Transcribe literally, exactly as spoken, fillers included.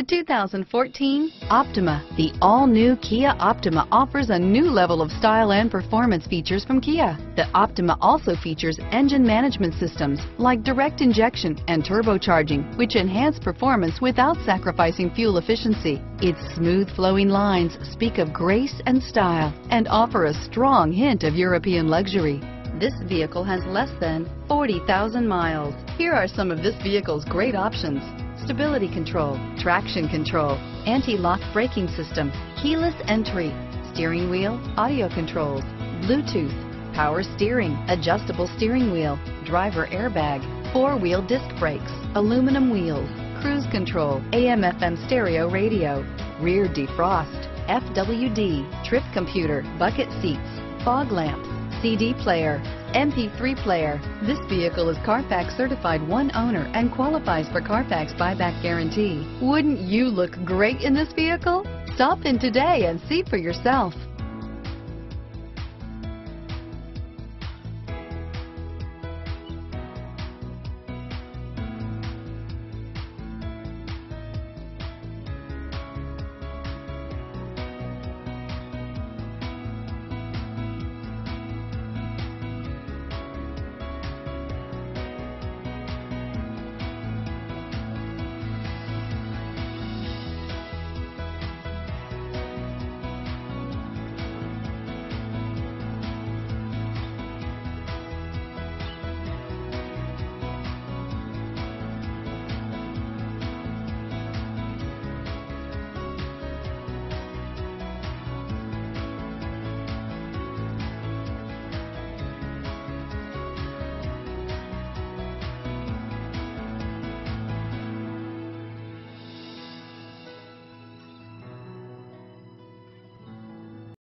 The two thousand fourteen Optima. The all-new Kia Optima offers a new level of style and performance features from Kia. The Optima also features engine management systems like direct injection and turbocharging, which enhance performance without sacrificing fuel efficiency. Its smooth-flowing lines speak of grace and style and offer a strong hint of European luxury. This vehicle has less than forty thousand miles. Here are some of this vehicle's great options: stability control, traction control, anti-lock braking system, keyless entry, steering wheel audio controls, Bluetooth, power steering, adjustable steering wheel, driver airbag, four-wheel disc brakes, aluminum wheels, cruise control, A M F M stereo radio, rear defrost, F W D, trip computer, bucket seats, fog lamps, C D player, M P three player. This vehicle is Carfax certified one owner and qualifies for Carfax buyback guarantee. Wouldn't you look great in this vehicle? Stop in today and see for yourself.